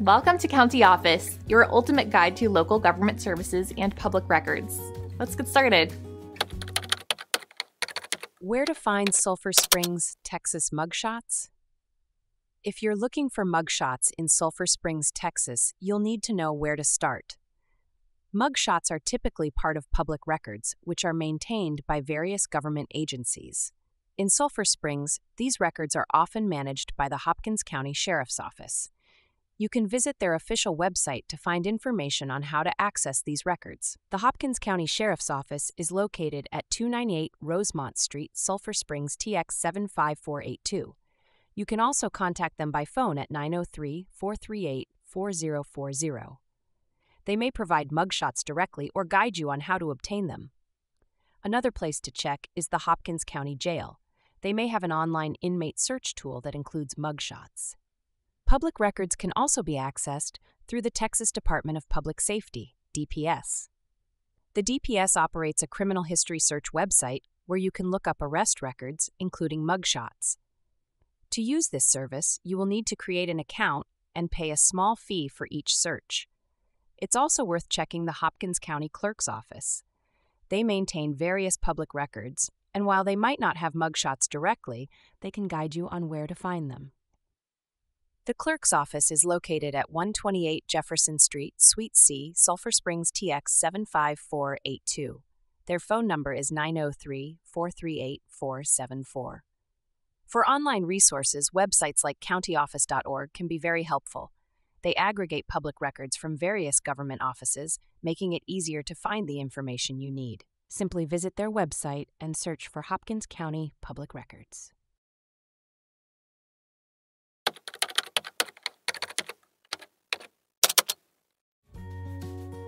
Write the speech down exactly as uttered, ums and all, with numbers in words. Welcome to County Office, your ultimate guide to local government services and public records. Let's get started. Where to find Sulphur Springs, Texas mugshots? If you're looking for mugshots in Sulphur Springs, Texas, you'll need to know where to start. Mugshots are typically part of public records, which are maintained by various government agencies. In Sulphur Springs, these records are often managed by the Hopkins County Sheriff's Office. You can visit their official website to find information on how to access these records. The Hopkins County Sheriff's Office is located at two ninety-eight Rosemont Street, Sulphur Springs, T X seven five four eight two. You can also contact them by phone at nine oh three, four three eight, four oh four oh. They may provide mugshots directly or guide you on how to obtain them. Another place to check is the Hopkins County Jail. They may have an online inmate search tool that includes mugshots. Public records can also be accessed through the Texas Department of Public Safety, D P S. The D P S operates a criminal history search website where you can look up arrest records, including mugshots. To use this service, you will need to create an account and pay a small fee for each search. It's also worth checking the Hopkins County Clerk's Office. They maintain various public records, and while they might not have mugshots directly, they can guide you on where to find them. The Clerk's Office is located at one twenty-eight Jefferson Street, Suite C, Sulphur Springs, T X seven five four eight two. Their phone number is nine oh three, four three eight, four seven four. For online resources, websites like County Office dot org can be very helpful. They aggregate public records from various government offices, making it easier to find the information you need. Simply visit their website and search for Hopkins County Public Records.